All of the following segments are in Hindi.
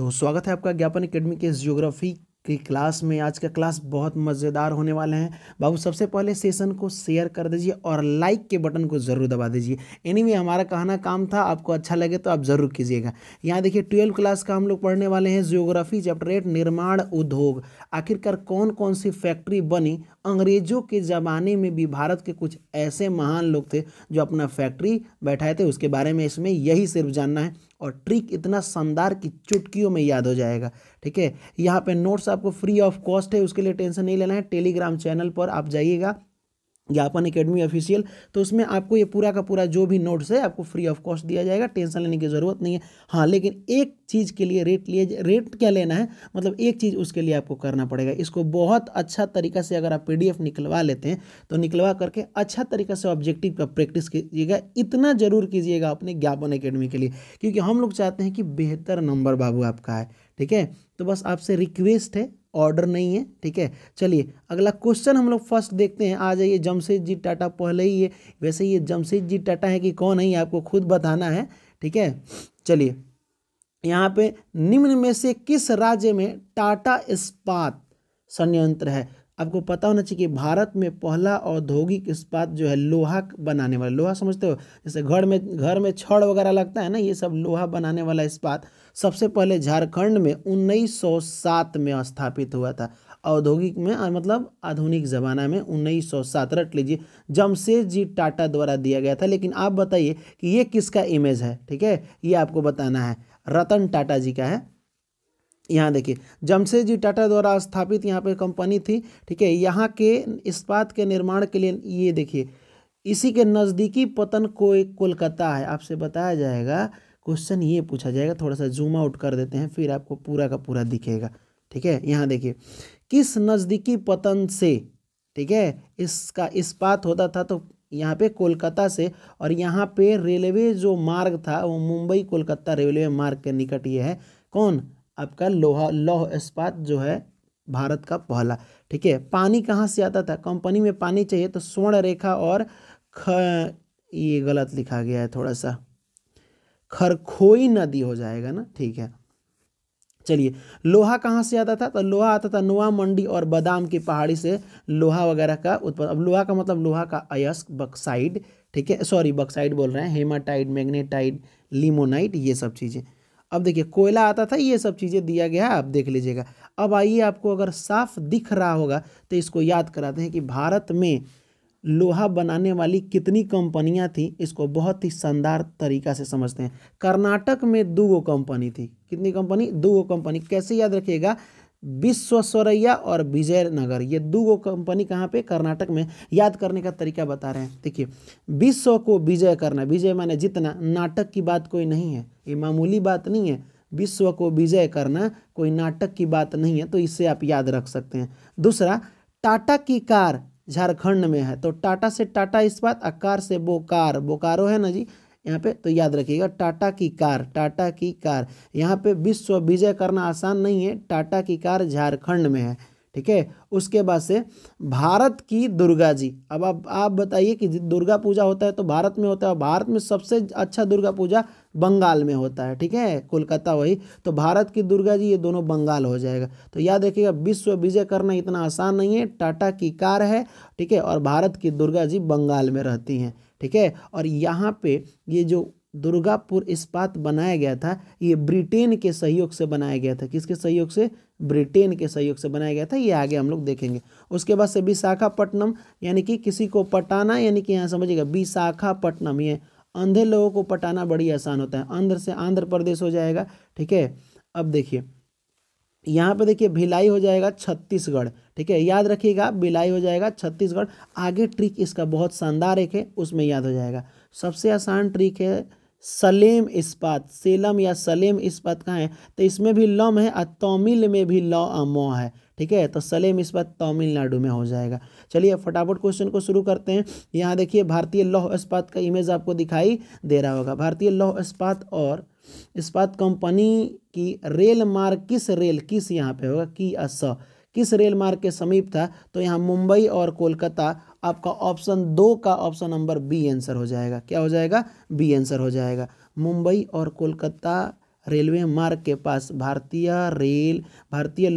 तो स्वागत है आपका ज्ञापन एकेडमी के जियोग्राफी की क्लास में। आज का क्लास बहुत मज़ेदार होने वाला है बाबू। सबसे पहले सेशन को शेयर कर दीजिए और लाइक के बटन को ज़रूर दबा दीजिए। एनीवे हमारा कहना काम था, आपको अच्छा लगे तो आप ज़रूर कीजिएगा। यहाँ देखिए 12 क्लास का हम लोग पढ़ने वाले हैं जियोग्राफी चैप्टर 8 निर्माण उद्योग। आखिरकार कौन कौन सी फैक्ट्री बनी। अंग्रेजों के ज़माने में भी भारत के कुछ ऐसे महान लोग थे जो अपना फैक्ट्री बैठाए थे, उसके बारे में इसमें यही सिर्फ जानना है। और ट्रिक इतना शानदार कि चुटकियों में याद हो जाएगा, ठीक है। यहाँ पे नोट्स आपको फ्री ऑफ कॉस्ट है, उसके लिए टेंशन नहीं लेना है। टेलीग्राम चैनल पर आप जाइएगा ज्ञापन एकेडमी ऑफिशियल, तो उसमें आपको ये पूरा का पूरा जो भी नोट्स है आपको फ्री ऑफ कॉस्ट दिया जाएगा, टेंशन लेने की ज़रूरत नहीं है। हाँ, लेकिन एक चीज़ के लिए रेट क्या लेना है, मतलब एक चीज़ उसके लिए आपको करना पड़ेगा। इसको बहुत अच्छा तरीका से अगर आप PDF निकलवा लेते हैं तो निकलवा करके अच्छा तरीका से ऑब्जेक्टिव का प्रैक्टिस कीजिएगा। इतना ज़रूर कीजिएगा अपने ज्ञापन एकेडमी के लिए, क्योंकि हम लोग चाहते हैं कि बेहतर नंबर बाबू आपका है, ठीक है। तो बस आपसे रिक्वेस्ट है, ऑर्डर नहीं है, ठीक है। चलिए अगला क्वेश्चन हम लोग फर्स्ट देखते हैं। आ जाइए जमशेद जी टाटा। पहले ही ये वैसे ये जमशेद जी टाटा है कि कौन है ये आपको खुद बताना है, ठीक है। चलिए यहाँ पे निम्न में से किस राज्य में टाटा इस्पात संयंत्र है। आपको पता होना चाहिए कि भारत में पहला औद्योगिक इस्पात जो है लोहा बनाने वाला, लोहा समझते हो जैसे घर में छड़ वगैरह लगता है ना, ये सब लोहा बनाने वाला इस्पात सबसे पहले झारखंड में 1907 में स्थापित हुआ था। औद्योगिक में मतलब आधुनिक ज़माना में 1907, रट लीजिए, जमशेद जी टाटा द्वारा दिया गया था। लेकिन आप बताइए कि ये किसका इमेज है, ठीक है, ये आपको बताना है। रतन टाटा जी का है। यहाँ देखिए जमशेद जी टाटा द्वारा स्थापित यहाँ पे कंपनी थी, ठीक है। यहाँ के इस्पात के निर्माण के लिए ये देखिए इसी के नज़दीकी पतन कोलकाता है। आपसे बताया जाएगा, क्वेश्चन ये पूछा जाएगा। थोड़ा सा जूम आउट कर देते हैं, फिर आपको पूरा का पूरा दिखेगा, ठीक है। यहाँ देखिए किस नज़दीकी पतन से, ठीक है, इसका इस्पात होता था तो यहाँ पे कोलकाता से। और यहाँ पे रेलवे जो मार्ग था वो मुंबई कोलकाता रेलवे मार्ग के निकट ये है कौन आपका लौह इस्पात जो है भारत का पहला, ठीक है। पानी कहाँ से आता था, कंपनी में पानी चाहिए तो स्वर्ण रेखा और ये गलत लिखा गया है थोड़ा सा, खरखोई नदी हो जाएगा ना, ठीक है। चलिए लोहा कहाँ से आता था, तो लोहा आता था नोआमुंडी और बादाम की पहाड़ी से लोहा वगैरह का उत्पादन। अब लोहा का मतलब लोहा का अयस्क बॉक्साइट, ठीक है, सॉरी बॉक्साइट बोल रहे हैं, हेमेटाइट, मैग्नेटाइट, लिमोनाइट, ये सब चीज़ें। अब देखिए कोयला आता था, ये सब चीज़ें दिया गया है, आप देख लीजिएगा। अब आइए, आपको अगर साफ दिख रहा होगा तो इसको याद कराते हैं कि भारत में लोहा बनाने वाली कितनी कंपनियां थी। इसको बहुत ही शानदार तरीका से समझते हैं। कर्नाटक में 2 कंपनी थी। कितनी कंपनी, 2 कंपनी। कैसे याद रखिएगा, विश्वेश्वरैया और विजय नगर, ये 2 कंपनी कहाँ पे, कर्नाटक में। याद करने का तरीका बता रहे हैं। देखिए विश्व को विजय करना, विजय माने जीतना, नाटक की बात कोई नहीं है, ये मामूली बात नहीं है। विश्व को विजय करना कोई नाटक की बात नहीं है, तो इससे आप याद रख सकते हैं। दूसरा, टाटा की कार झारखंड में है, तो टाटा से टाटा इस्पात, कार से बोकारो है ना जी, यहाँ पे तो याद रखिएगा टाटा की कार। यहाँ पे विश्व विजय करना आसान नहीं है, टाटा की कार झारखंड में है, ठीक है। उसके बाद से भारत की दुर्गा जी। अब आप बताइए कि दुर्गा पूजा होता है तो भारत में होता है, भारत में सबसे अच्छा दुर्गा पूजा बंगाल में होता है, ठीक है, कोलकाता वही, तो भारत की दुर्गा जी, ये दोनों बंगाल हो जाएगा। तो याद रखिएगा विश्व विजय करना इतना आसान नहीं है, टाटा की कार है, ठीक है, और भारत की दुर्गा जी बंगाल में रहती हैं, ठीक है। और यहाँ पे ये जो दुर्गापुर इस्पात बनाया गया था ये ब्रिटेन के सहयोग से बनाया गया था। किसके सहयोग से, ब्रिटेन के सहयोग से बनाया गया था, ये आगे हम लोग देखेंगे। उसके बाद से विशाखापट्टनम, यानी कि किसी को पटाना, यानी कि यहाँ समझिएगा विशाखापट्टनम, ये अंधे लोगों को पटाना बड़ी आसान होता है, आंध्र से आंध्र प्रदेश हो जाएगा, ठीक है। अब देखिए यहाँ पे देखिए भिलाई हो जाएगा छत्तीसगढ़, ठीक है, याद रखिएगा भिलाई हो जाएगा छत्तीसगढ़। आगे ट्रिक इसका बहुत शानदार एक है, उसमें याद हो जाएगा। सबसे आसान ट्रिक है सेलम इस्पात, सेलम या सेलम इस्पात कहाँ है, तो इसमें भी लम है और तमिल में भी ल अमो है, ठीक है, तो सेलम इस्पात तमिलनाडु में हो जाएगा। चलिए फटाफट क्वेश्चन को शुरू करते हैं। यहाँ देखिए भारतीय लौह इस्पात का इमेज आपको दिखाई दे रहा होगा। भारतीय लौह इस्पात और इस्पात कंपनी की रेल मार्ग किस यहाँ पे होगा, किस रेल मार्ग के समीप था, तो यहाँ मुंबई और कोलकाता आपका ऑप्शन 2 का ऑप्शन नंबर B आंसर हो जाएगा। क्या हो जाएगा, B आंसर हो जाएगा। मुंबई और कोलकाता रेलवे मार्ग के पास भारतीय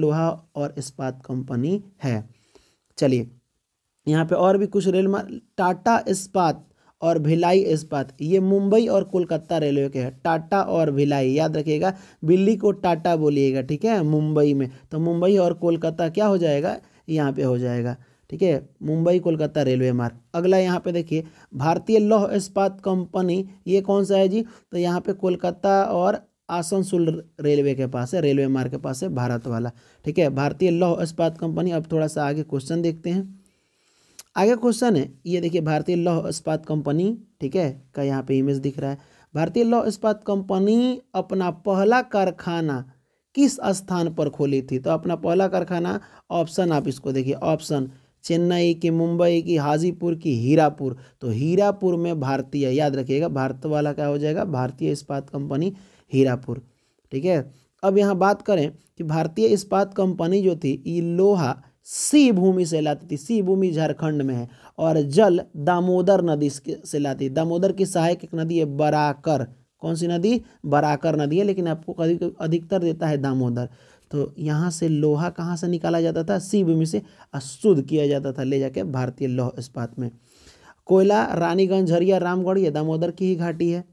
लोहा और इस्पात कंपनी है। चलिए यहाँ पे और भी कुछ रेल मार्ग, टाटा इस्पात और भिलाई इस्पात, ये मुंबई और कोलकाता रेलवे के हैं। टाटा और भिलाई, याद रखिएगा, बिल्ली को टाटा बोलिएगा, ठीक है, मुंबई में। तो मुंबई और कोलकाता क्या हो जाएगा, यहाँ पे हो जाएगा, ठीक है, मुंबई कोलकाता रेलवे मार्ग। अगला यहाँ पे देखिए भारतीय लौह इस्पात कंपनी, ये कौन सा है जी, तो यहाँ पे कोलकाता और आसनसोल रेलवे के पास है, रेलवे मार्ग के पास है, भारत वाला, ठीक है, भारतीय लौह इस्पात कंपनी। अब थोड़ा सा आगे क्वेश्चन देखते हैं, आगे क्वेश्चन है ये देखिए भारतीय लौह इस्पात कंपनी, ठीक है, का यहाँ पे इमेज दिख रहा है। भारतीय लौह इस्पात कंपनी अपना पहला कारखाना किस स्थान पर खोली थी, तो अपना पहला कारखाना ऑप्शन आप इसको देखिए, ऑप्शन चेन्नई की, मुंबई की, हाजीपुर की, हीरापुर। तो हीरापुर में भारतीय, याद रखिएगा, भारत वाला क्या हो जाएगा, भारतीय इस्पात कंपनी हीरापुर, ठीक है। अब यहाँ बात करें कि भारतीय इस्पात कंपनी जो थी ये लोहा सी भूमि से लाती थी, सी भूमि झारखंड में है, और जल दामोदर नदी से लाती। दामोदर की सहायक एक नदी है बराकर, कौन सी नदी, बराकर नदी है, लेकिन आपको अधिकतर देता है दामोदर। तो यहाँ से लोहा कहाँ से निकाला जाता था, सी भूमि से, अशुद्ध किया जाता था, ले जाके भारतीय लौह इस्पात में। कोयला रानीगंज, झरिया, रामगढ़, ये दामोदर की ही घाटी है।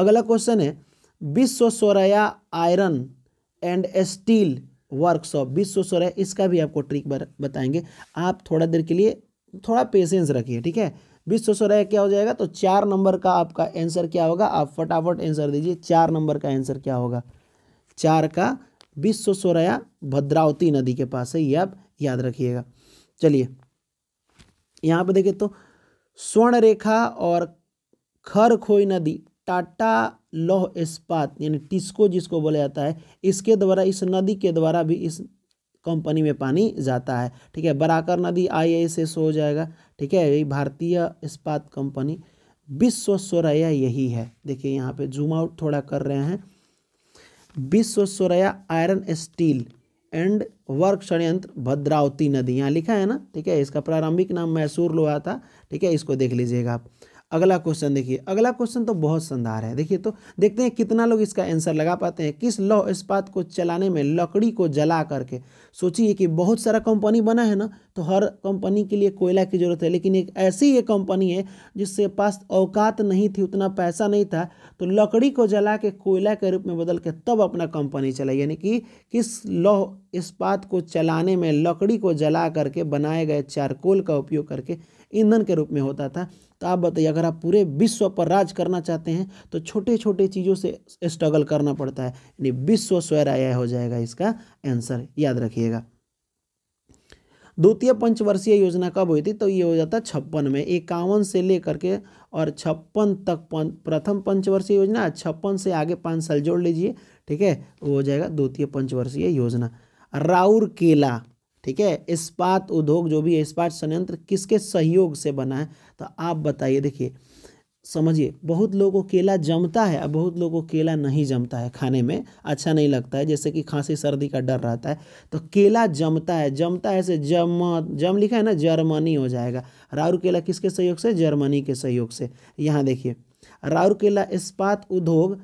अगला क्वेश्चन है Visvesvaraya iron and steel workshop, Visvesvaraya, इसका भी आपको ट्रिक बताएंगे, आप थोड़ा देर के लिए थोड़ा पेशेंस रखिए, ठीक है। विश्वेश्वरैया क्या हो जाएगा, तो 4 नंबर का आपका आंसर क्या होगा, आप फटाफट आंसर दीजिए, 4 नंबर का आंसर क्या होगा, 4 का विश्वेश्वरैया भद्रावती नदी के पास है, ये आप याद रखिएगा। चलिए यहाँ पर देखिए तो स्वर्ण रेखा और खरखोई नदी टाटा लौह इस्पात यानी टिस्को जिसको बोला जाता है, इसके द्वारा, इस नदी के द्वारा भी इस कंपनी में पानी जाता है, ठीक है। बराकर नदी IASS हो जाएगा, ठीक है, यही भारतीय इस्पात कंपनी। विश्वेश्वरैया यही है, देखिए यहाँ पे जूम आउट थोड़ा कर रहे हैं, Visvesvaraya iron steel and work षड्यंत्र भद्रावती नदी, यहाँ लिखा है ना, ठीक है। इसका प्रारंभिक नाम मैसूर लोहा था, ठीक है, इसको देख लीजिएगा आप। अगला क्वेश्चन देखिए, अगला क्वेश्चन तो बहुत शानदार है, देखिए तो देखते हैं कितना लोग इसका आंसर लगा पाते हैं। किस लौह इस्पात को चलाने में लकड़ी को जला करके, सोचिए कि बहुत सारा कंपनी बना है ना, तो हर कंपनी के लिए कोयला की ज़रूरत है, लेकिन एक ऐसी ये कंपनी है जिसके पास औकात नहीं थी, उतना पैसा नहीं था, तो लकड़ी को जला के कोयला के रूप में बदल के तब अपना कंपनी चलाई। यानी कि किस लौह इस्पात को चलाने में लकड़ी को जला करके बनाए गए चारकोल का उपयोग करके ईंधन के रूप में होता था। तो आप बताइए, अगर आप पूरे विश्व पर राज करना चाहते हैं तो छोटे छोटे चीज़ों से स्ट्रगल करना पड़ता है, यानी विश्वेश्वरैया हो जाएगा इसका आंसर, याद रखिएगा। द्वितीय पंचवर्षीय योजना कब हुई थी, तो ये हो जाता 56 में, 51 से लेकर के और 56 तक प्रथम पंचवर्षीय योजना, 56 से आगे 5 साल जोड़ लीजिए, ठीक है, वो हो जाएगा द्वितीय पंचवर्षीय योजना। राउरकेला, ठीक है, इस्पात उद्योग जो भी है, इस्पात संयंत्र किसके सहयोग से बना है, तो आप बताइए, देखिए समझिए, बहुत लोगों को केला जमता है और बहुत लोगों को केला नहीं जमता है, खाने में अच्छा नहीं लगता है, जैसे कि खांसी सर्दी का डर रहता है, तो केला जमता है, जमता है से जम लिखा है ना, जर्मनी हो जाएगा। राउरकेला किसके सहयोग से, जर्मनी के सहयोग से। यहाँ देखिए राउरकेला इस्पात उद्योग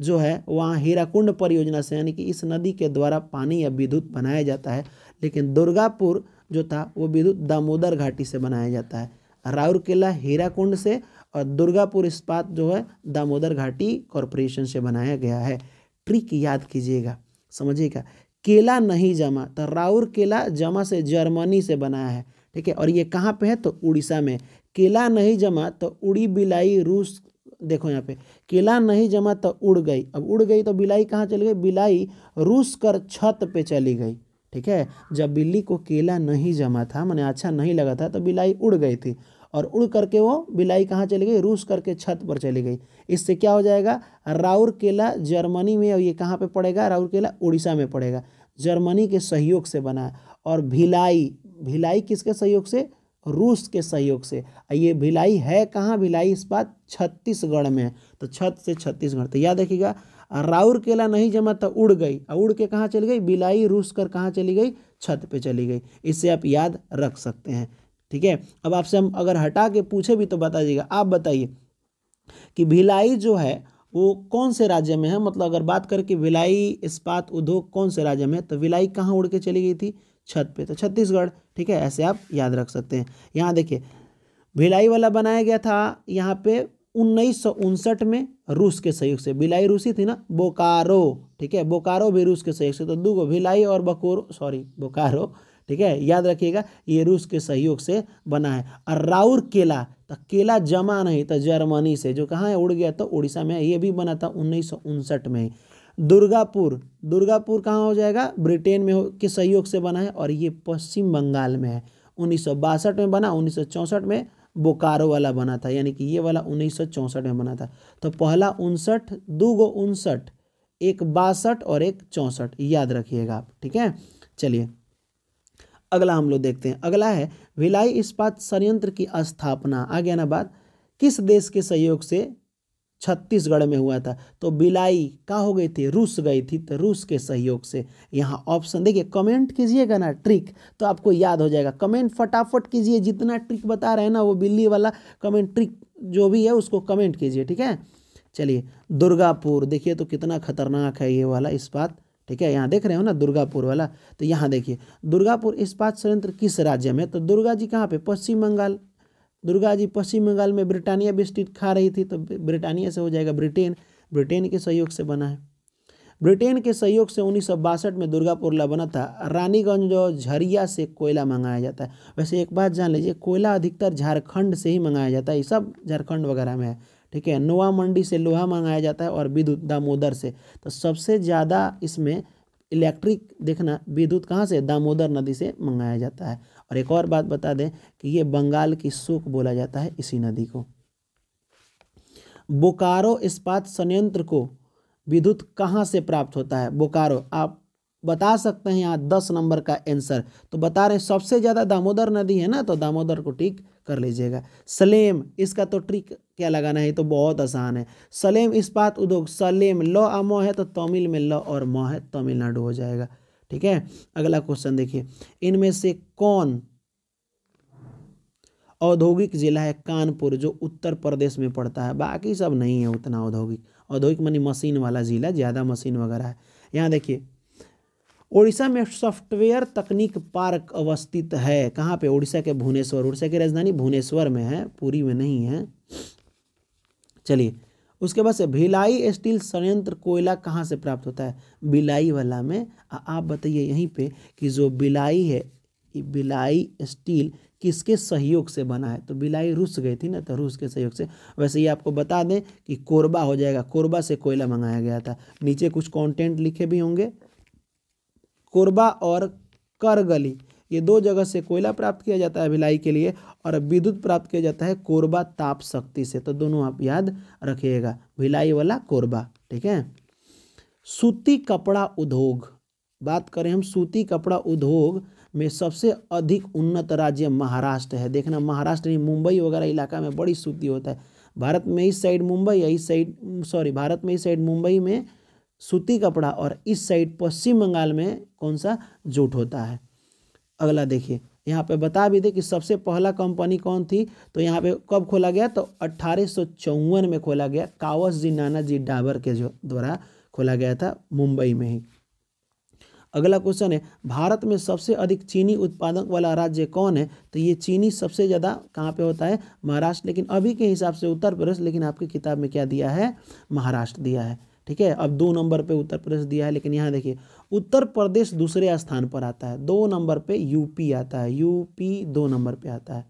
जो है वहाँ हीराकुंड परियोजना से, यानी कि इस नदी के द्वारा पानी या विद्युत बनाया जाता है, लेकिन दुर्गापुर जो था वो विद्युत दामोदर घाटी से बनाया जाता है। राउरकेला हीराकुंड से और दुर्गापुर इस्पात जो है दामोदर घाटी कॉरपोरेशन से बनाया गया है। ट्रिक याद कीजिएगा, समझिएगा, केला नहीं जमा, तो राउरकेला जमा से जर्मनी से बनाया है, ठीक है, और ये कहाँ पे है, तो उड़ीसा में। केला नहीं जमा तो उड़ी बिलाई रूस, देखो यहाँ पे केला नहीं जमा तो उड़ गई, अब उड़ गई तो बिलाई कहाँ चली गई, बिलाई रूस कर छत पे चली गई, ठीक है। जब बिल्ली को केला नहीं जमा था, माने अच्छा नहीं लगा था, तो बिलाई उड़ गई थी, और उड़ करके वो बिलाई कहाँ चली गई, रूस करके छत पर चली गई। इससे क्या हो जाएगा, राउरकेला जर्मनी में, और ये कहाँ पे पड़ेगा, राउरकेला उड़ीसा में पड़ेगा, जर्मनी के सहयोग से बना। और भिलाई, भिलाई किसके सहयोग से, रूस के सहयोग से। ये भिलाई है कहाँ, भिलाई इस्पात छत्तीसगढ़ में है, तो छत से छत्तीसगढ़। तो याद रखिएगा, राउरकेला नहीं जमा तो उड़ गई, उड़ के कहाँ चली गई, बिलाई रूस कर कहाँ चली गई, छत पे चली गई। इससे आप याद रख सकते हैं, ठीक है। अब आपसे हम अगर हटा के पूछे भी तो बता दीजिएगा, आप बताइए कि भिलाई जो है वो कौन से राज्य में है। मतलब अगर बात करके भिलाई इस्पात उद्योग कौन से राज्य में है, तो भिलाई कहाँ उड़ के चली गई थी, छत पे, तो छत्तीसगढ़। ठीक है, ऐसे आप याद रख सकते हैं। यहाँ देखिए भिलाई वाला बनाया गया था यहाँ पे 1959 में रूस के सहयोग से। भिलाई रूसी थी ना, बोकारो, ठीक है, बोकारो भी रूस के सहयोग से। तो दो भिलाई और बोकारो, ठीक है, याद रखिएगा ये रूस के सहयोग से बना है। और राउरकेला, तो केला जमा नहीं तो जर्मनी से, जो कहाँ है उड़ गया तो उड़ीसा में, ये भी बना था 1959 में। दुर्गापुर, दुर्गापुर कहाँ हो जाएगा, ब्रिटेन में के सहयोग से बना है, और ये पश्चिम बंगाल में है। 1962 में बना, 1964 में बोकारो वाला बना था, यानी कि ये वाला 1964 में बना था। तो पहला 59, दो गो 59, एक 62 और एक 64, याद रखिएगा आप। ठीक है, चलिए अगला हम लोग देखते हैं। अगला है भिलाई इस्पात संयंत्र की स्थापना, आ गया ना बात, किस देश के सहयोग से, छत्तीसगढ़ में हुआ था। तो भिलाई कहाँ हो गई थी, रूस गई थी, तो रूस के सहयोग से। यहाँ ऑप्शन देखिए, कमेंट कीजिएगा ना ट्रिक तो आपको याद हो जाएगा। कमेंट फटाफट कीजिए, जितना ट्रिक बता रहे हैं ना वो बिल्ली वाला कमेंट, ट्रिक जो भी है उसको कमेंट कीजिए। ठीक है, चलिए दुर्गापुर देखिए तो कितना खतरनाक है ये वाला इस्पात। ठीक है, यहाँ देख रहे हो ना दुर्गापुर वाला, तो यहाँ देखिए दुर्गापुर इस्पात संयंत्र किस राज्य में, तो दुर्गा जी कहाँ पे, पश्चिम बंगाल। दुर्गा जी पश्चिम बंगाल में ब्रिटानिया बिस्किट खा रही थी, तो ब्रिटानिया से हो जाएगा ब्रिटेन, ब्रिटेन के सहयोग से बना है। ब्रिटेन के सहयोग से 1962 में दुर्गापुर ला बना था। रानीगंज और झरिया से कोयला मंगाया जाता है। वैसे एक बात जान लीजिए, कोयला अधिकतर झारखंड से ही मंगाया जाता है, ये सब झारखंड वगैरह में है। ठीक है, नोआमुंडी से लोहा मंगाया जाता है और विद्युत दामोदर से। तो सबसे ज़्यादा इसमें इलेक्ट्रिक देखना विद्युत कहाँ से, दामोदर नदी से मंगाया जाता है। और एक और बात बता दें कि ये बंगाल की शोक बोला जाता है इसी नदी को। बोकारो इस्पात संयंत्र को विद्युत कहाँ से प्राप्त होता है, बोकारो, आप बता सकते हैं यहाँ 10 नंबर का आंसर। तो बता रहे सबसे ज़्यादा दामोदर नदी है ना, तो दामोदर को टिक कर लीजिएगा। सलेम, इसका तो ट्रिक क्या लगाना है, तो बहुत आसान है। सलेम इस्पात उद्योग, सलेम ल आ म है तो तमिल में ल और म है, तमिलनाडु हो जाएगा। ठीक है, अगला क्वेश्चन देखिए, इनमें से कौन औद्योगिक जिला है, कानपुर, जो उत्तर प्रदेश में पड़ता है, बाकी सब नहीं है उतना औद्योगिक। औद्योगिक मानी मशीन वाला जिला, ज़्यादा मशीन वगैरह है। यहाँ देखिए ओडिशा में सॉफ्टवेयर तकनीक पार्क अवस्थित है, कहाँ पे, ओडिशा के भुवनेश्वर, ओडिशा की राजधानी भुवनेश्वर में है, पुरी में नहीं है। चलिए उसके बाद से भिलाई स्टील संयंत्र कोयला कहाँ से प्राप्त होता है, भिलाई वाला में। आप बताइए यहीं पे कि जो भिलाई है, भिलाई स्टील किसके सहयोग से बना है, तो भिलाई रूस गई थी ना, तो रूस के सहयोग से। वैसे ये आपको बता दें कि कोरबा हो जाएगा, कोरबा से कोयला मंगाया गया था। नीचे कुछ कॉन्टेंट लिखे भी होंगे, कोरबा और करगली, ये दो जगह से कोयला प्राप्त किया जाता है भिलाई के लिए, और विद्युत प्राप्त किया जाता है कोरबा ताप शक्ति से। तो दोनों आप याद रखिएगा, भिलाई वाला कोरबा। ठीक है, सूती कपड़ा उद्योग, बात करें हम सूती कपड़ा उद्योग में सबसे अधिक उन्नत राज्य महाराष्ट्र है। देखना महाराष्ट्र नहीं, मुंबई वगैरह इलाका में बड़ी सूती होता है। भारत में इस साइड मुंबई या इस साइड, सॉरी, भारत में इस साइड मुंबई में सूती कपड़ा, और इस साइड पश्चिम बंगाल में कौन सा जूट होता है। अगला देखिए, यहाँ पे बता भी दे कि सबसे पहला कंपनी कौन थी, तो यहाँ पे कब खोला गया, तो 1854 में खोला गया, कावस जी नाना जी डाबर के जो द्वारा खोला गया था, मुंबई में ही। अगला क्वेश्चन है, भारत में सबसे अधिक चीनी उत्पादक वाला राज्य कौन है, तो ये चीनी सबसे ज़्यादा कहाँ पे होता है, महाराष्ट्र, लेकिन अभी के हिसाब से उत्तर प्रदेश, लेकिन आपकी किताब में क्या दिया है, महाराष्ट्र दिया है। ठीक है, अब 2 नंबर पे उत्तर प्रदेश दिया है, लेकिन यहाँ देखिए उत्तर प्रदेश दूसरे स्थान पर आता है, 2 नंबर पे यूपी आता है, यूपी 2 नंबर पे आता है।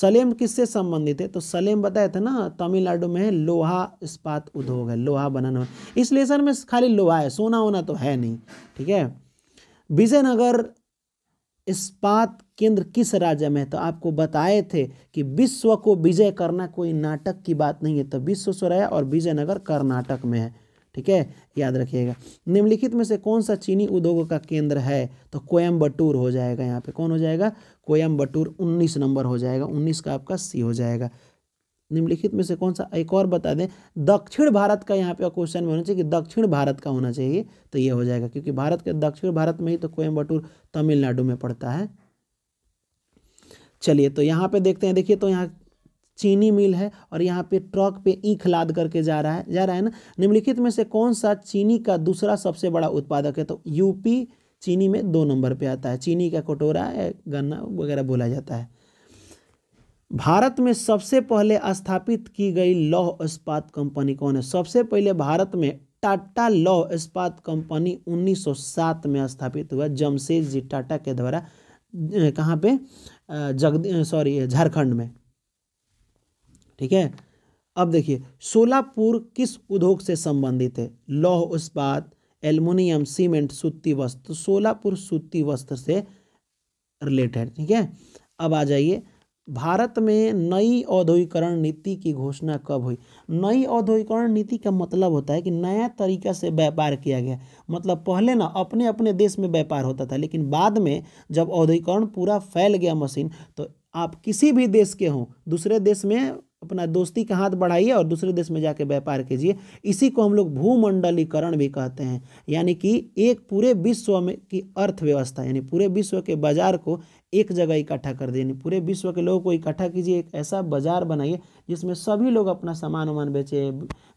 सलेम किससे संबंधित है, तो सलेम बताया था ना तमिलनाडु में लोहा इस्पात उद्योग है, लोहा बनाना, इस लेसन में खाली लोहा है, सोना होना तो है नहीं। ठीक है, विजय नगर इस्पात केंद्र किस राज्य में है, तो आपको बताए थे कि विश्व को विजय करना कोई नाटक की बात नहीं है, तो विश्वेश्वरैया और विजयनगर कर्नाटक में है। ठीक है, याद रखिएगा। निम्नलिखित में से कौन सा चीनी उद्योग का केंद्र है, तो कोयंबटूर हो जाएगा, यहाँ पे कौन हो जाएगा, कोयंबटूर 19 नंबर हो जाएगा, 19 का आपका सी हो जाएगा। निम्नलिखित में से कौन सा, एक और बता दें, दक्षिण भारत का यहाँ पे क्वेश्चन में होना चाहिए कि दक्षिण भारत का होना चाहिए, तो ये हो जाएगा, क्योंकि भारत के दक्षिण भारत में ही तो कोयंबटूर तमिलनाडु में पड़ता है। चलिए तो यहाँ पे देखते हैं, देखिए तो यहाँ चीनी मिल है और यहाँ पे ट्रक पे ईंख लाद करके जा रहा है ना। निम्नलिखित में से कौन सा चीनी का दूसरा सबसे बड़ा उत्पादक है? तो यूपी चीनी में 2 नंबर पे आता है। चीनी का कटोरा या गन्ना वगैरह बोला जाता है। भारत में सबसे पहले स्थापित की गई लौह इस्पात कंपनी कौन है? सबसे पहले भारत में टाटा लौह इस्पात कंपनी 1907 में स्थापित हुआ जमशेद जी टाटा के द्वारा। कहाँ पे? झारखंड में। ठीक है, अब देखिए सोलापुर किस उद्योग से संबंधित है? लौह इस्पात, एल्युमिनियम, सीमेंट, सूती वस्त्र। सोलापुर सूती वस्त्र से रिलेटेड। ठीक है, अब आ जाइए भारत में नई औद्योगिकरण नीति की घोषणा कब हुई? नई औद्योगिकरण नीति का मतलब होता है कि नया तरीका से व्यापार किया गया। मतलब पहले ना अपने अपने देश में व्यापार होता था, लेकिन बाद में जब औद्योगिकरण पूरा फैल गया मशीन, तो आप किसी भी देश के हों, दूसरे देश में अपना दोस्ती का हाथ बढ़ाइए और दूसरे देश में जाके व्यापार कीजिए। इसी को हम लोग भूमंडलीकरण भी कहते हैं। यानी कि एक पूरे विश्व में की अर्थव्यवस्था, यानी पूरे विश्व के बाजार को एक जगह इकट्ठा कर दें। पूरे विश्व के लोगों को इकट्ठा कीजिए, एक ऐसा बाजार बनाइए जिसमें सभी लोग अपना सामान वामान बेचे।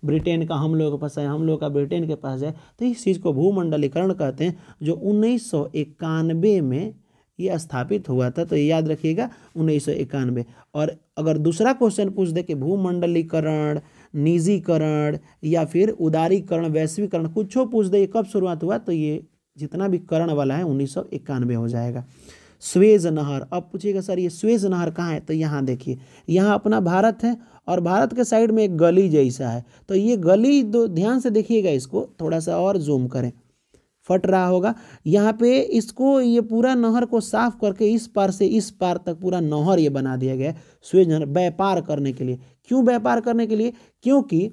ब्रिटेन का हम लोग के पास आए, हम लोग का ब्रिटेन के पास जाए, तो इस चीज़ को भूमंडलीकरण कहते हैं, जो 1991 में ये स्थापित हुआ था। तो याद रखिएगा 1991। और अगर दूसरा क्वेश्चन पूछ दे कि भूमंडलीकरण, निजीकरण या फिर उदारीकरण, वैश्वीकरण, कुछ पूछ दे ये कब शुरुआत हुआ, तो ये जितना भी करण वाला है 1991 हो जाएगा। स्वेज नहर, अब पूछिएगा सर ये स्वेज नहर कहाँ है? तो यहाँ देखिए, यहाँ अपना भारत है और भारत के साइड में एक गली जैसा है। तो ये गली ध्यान से देखिएगा, इसको थोड़ा सा और जूम करें, फट रहा होगा यहाँ पे। इसको ये पूरा नहर को साफ करके इस पार से इस पार तक पूरा नहर ये बना दिया गया है स्वेज नहर, व्यापार करने के लिए। क्यों व्यापार करने के लिए? क्योंकि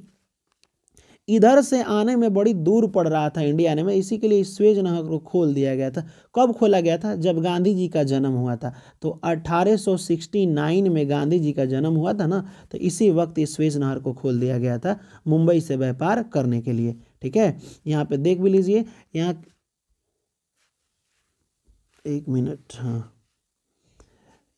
इधर से आने में बड़ी दूर पड़ रहा था इंडिया आने में, इसी के लिए इस स्वेज नहर को खोल दिया गया था। कब खोला गया था? जब गांधी जी का जन्म हुआ था। तो 1869 में गांधी जी का जन्म हुआ था ना, तो इसी वक्त इस स्वेज नहर को खोल दिया गया था मुंबई से व्यापार करने के लिए। ठीक है, यहाँ पे देख भी लीजिए, यहाँ 1 मिनट, हाँ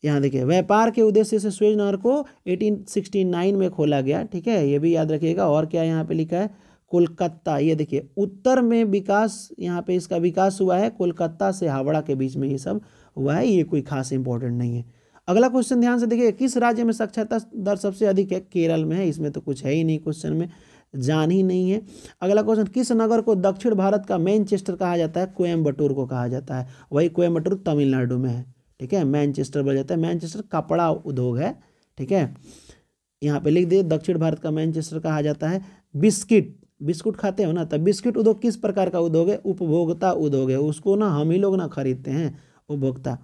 यहाँ देखिए, व्यापार के उद्देश्य से स्वेज नहर को 1869 में खोला गया। ठीक है, ये भी याद रखिएगा। और क्या यहाँ पे लिखा है? कोलकाता, ये देखिए उत्तर में विकास, यहाँ पे इसका विकास हुआ है कोलकाता से हावड़ा के बीच में, ये सब हुआ है, ये कोई खास इंपॉर्टेंट नहीं है। अगला क्वेश्चन ध्यान से देखिए, किस राज्य में साक्षरता दर सबसे अधिक है? केरल में है। इसमें तो कुछ है ही नहीं, क्वेश्चन में जान ही नहीं है। अगला क्वेश्चन, किस नगर को दक्षिण भारत का मैनचेस्टर कहा जाता है? कोयंबटूर को कहा जाता है। वही कोयंबटूर तमिलनाडु में है। ठीक है, मैनचेस्टर बोला जाता है। मैनचेस्टर कपड़ा उद्योग है। ठीक है, यहाँ पे लिख दिए दक्षिण भारत का मैनचेस्टर कहा जाता है। बिस्कुट खाते हो ना, तो बिस्किट उद्योग किस प्रकार का उद्योग है? उपभोक्ता उद्योग है, उसको ना हम ही लोग ना खरीदते हैं, उपभोक्ता।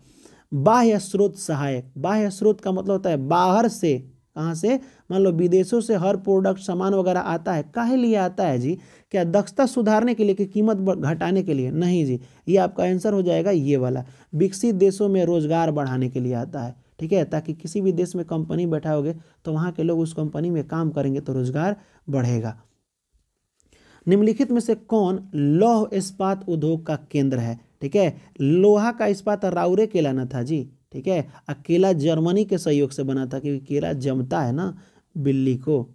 बाह्य स्रोत सहायक, बाह्य स्रोत का मतलब होता है बाहर से, कहाँ से? मान लो विदेशों से हर प्रोडक्ट, सामान वगैरह आता है। काहे लिए आता है जी? क्या दक्षता सुधारने के लिए कि कीमत घटाने के लिए? नहीं जी, ये आपका आंसर हो जाएगा ये वाला। विकसित देशों में रोजगार बढ़ाने के लिए आता है। ठीक है, ताकि किसी भी देश में कंपनी बैठाओगे तो वहाँ के लोग उस कंपनी में काम करेंगे, तो रोजगार बढ़ेगा। निम्नलिखित में से कौन लौह इस्पात उद्योग का केंद्र है? ठीक है, लोहा का इस्पात राउरकेला ना था जी। ठीक है, अकेला जर्मनी के सहयोग से बना था, क्योंकि केला जमता है ना बिल्ली को।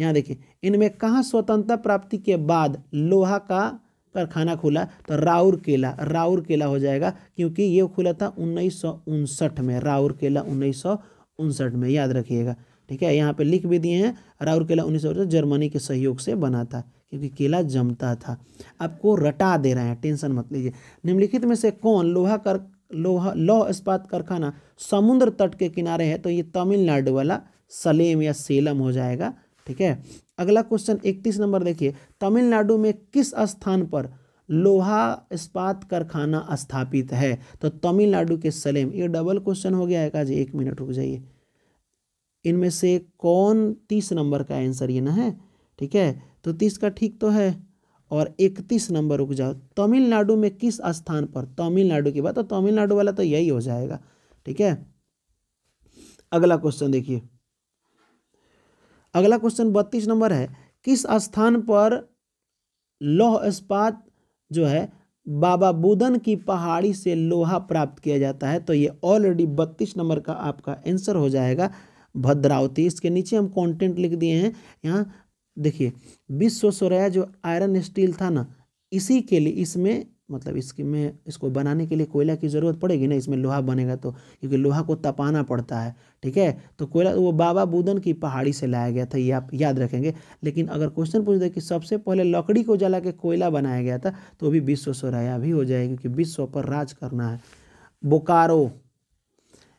यहाँ देखिए, इनमें कहाँ स्वतंत्रता प्राप्ति के बाद लोहा का कारखाना खुला? तो राउरकेला हो जाएगा, क्योंकि ये खुला था 1959 में। राउरकेला 1959 में, याद रखिएगा। ठीक है, यहाँ पे लिख भी दिए हैं, राउरकेला 1959 जर्मनी के सहयोग से बना था, क्योंकि केला जमता था। आपको रटा दे रहे हैं, टेंशन मत लीजिए। निम्नलिखित में से कौन लौह इस्पात कारखाना समुद्र तट के किनारे है? तो ये तमिलनाडु वाला सलेम या सेलम हो जाएगा। ठीक है, अगला क्वेश्चन 31 नंबर देखिए, तमिलनाडु में किस स्थान पर लोहा इस्पात कारखाना स्थापित है? तो तमिलनाडु के सलेम। ये डबल क्वेश्चन हो गया है जी, 1 मिनट रुक जाइए। इनमें से कौन 30 नंबर का आंसर ये ना है? ठीक है, तो 30 का ठीक तो है, और 31 नंबर रुक जाओ। तमिलनाडु में किस स्थान पर, तमिलनाडु की बात, तो तमिलनाडु वाला तो यही हो जाएगा। ठीक है, अगला क्वेश्चन देखिए, अगला क्वेश्चन 32 नंबर है, किस स्थान पर लौह इस्पात जो है बाबा बुदन की पहाड़ी से लोहा प्राप्त किया जाता है? तो ये ऑलरेडी 32 नंबर का आपका आंसर हो जाएगा भद्रावती। इसके नीचे हम कंटेंट लिख दिए हैं। यहाँ देखिए विश्वेश्वरैया जो आयरन स्टील था ना, इसी के लिए इसमें मतलब इसकी में इसको बनाने के लिए कोयला की ज़रूरत पड़ेगी ना, इसमें लोहा बनेगा तो, क्योंकि लोहा को तपाना पड़ता है, ठीक है। तो कोयला वो बाबा बुदन की पहाड़ी से लाया गया था, ये आप याद रखेंगे। लेकिन अगर क्वेश्चन पूछ दे कि सबसे पहले लकड़ी को जला के कोयला बनाया गया था, तो भी विश्वेश्वरैया भी हो जाएगी, क्योंकि विश्व पर राज करना है। बोकारो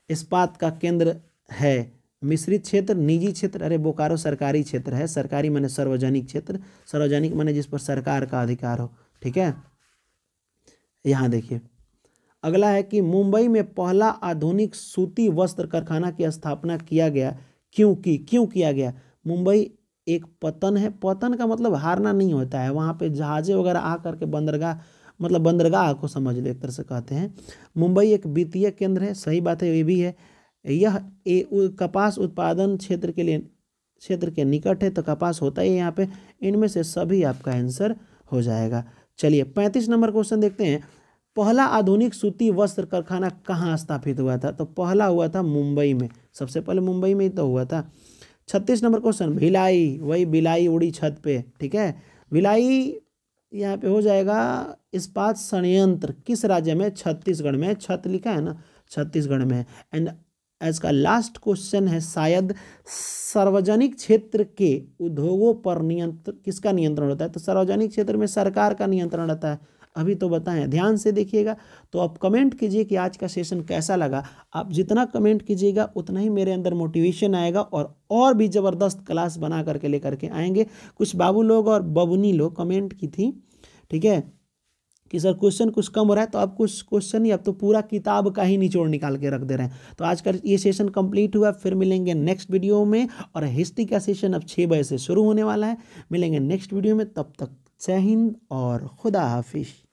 इस्पात का केंद्र है, मिश्रित क्षेत्र निजी क्षेत्र, अरे बोकारो सरकारी क्षेत्र है, सरकारी माने सार्वजनिक क्षेत्र, सार्वजनिक माने जिस पर सरकार का अधिकार हो, ठीक है। यहाँ देखिए अगला है कि मुंबई में पहला आधुनिक सूती वस्त्र कारखाना की स्थापना किया गया, क्यों किया गया। मुंबई एक पतन है, पतन का मतलब हारना नहीं होता है, वहाँ पे जहाज़ें वगैरह आ करके बंदरगाह, मतलब बंदरगाह को समझ लो एक तरह से कहते हैं। मुंबई एक वित्तीय केंद्र है, सही बात है ये भी है। यह कपास उत्पादन क्षेत्र के निकट है, तो कपास होता ही यहाँ पे। इनमें से सभी आपका आंसर हो जाएगा। चलिए 35 नंबर क्वेश्चन देखते हैं। पहला आधुनिक सूती वस्त्र कारखाना कहाँ स्थापित हुआ था, तो पहला हुआ था मुंबई में, सबसे पहले मुंबई में ही तो हुआ था। 36 नंबर क्वेश्चन भिलाई, वही भिलाई उड़ी छत पे, ठीक है। भिलाई यहाँ पे हो जाएगा। इस्पात संयंत्र किस राज्य में, छत्तीसगढ़ में, छत लिखा है ना, छत्तीसगढ़ में। एंड इसका लास्ट क्वेश्चन है शायद, सार्वजनिक क्षेत्र के उद्योगों पर नियंत्रण किसका नियंत्रण होता है, तो सार्वजनिक क्षेत्र में सरकार का नियंत्रण रहता है। अभी तो बताएं, ध्यान से देखिएगा। तो आप कमेंट कीजिए कि आज का सेशन कैसा लगा। आप जितना कमेंट कीजिएगा उतना ही मेरे अंदर मोटिवेशन आएगा और भी ज़बरदस्त क्लास बना करके लेकर के आएंगे। कुछ बाबू लोग और बबुनी लोग कमेंट की थी, ठीक है, कि सर क्वेश्चन कुछ कम हो रहा है, तो आप कुछ क्वेश्चन ही, आप तो पूरा किताब का ही निचोड़ निकाल के रख दे रहे हैं। तो आज का ये सेशन कंप्लीट हुआ, फिर मिलेंगे नेक्स्ट वीडियो में। और हिस्ट्री का सेशन अब 6 बजे से शुरू होने वाला है, मिलेंगे नेक्स्ट वीडियो में। तब तक जय हिंद और खुदा हाफिज।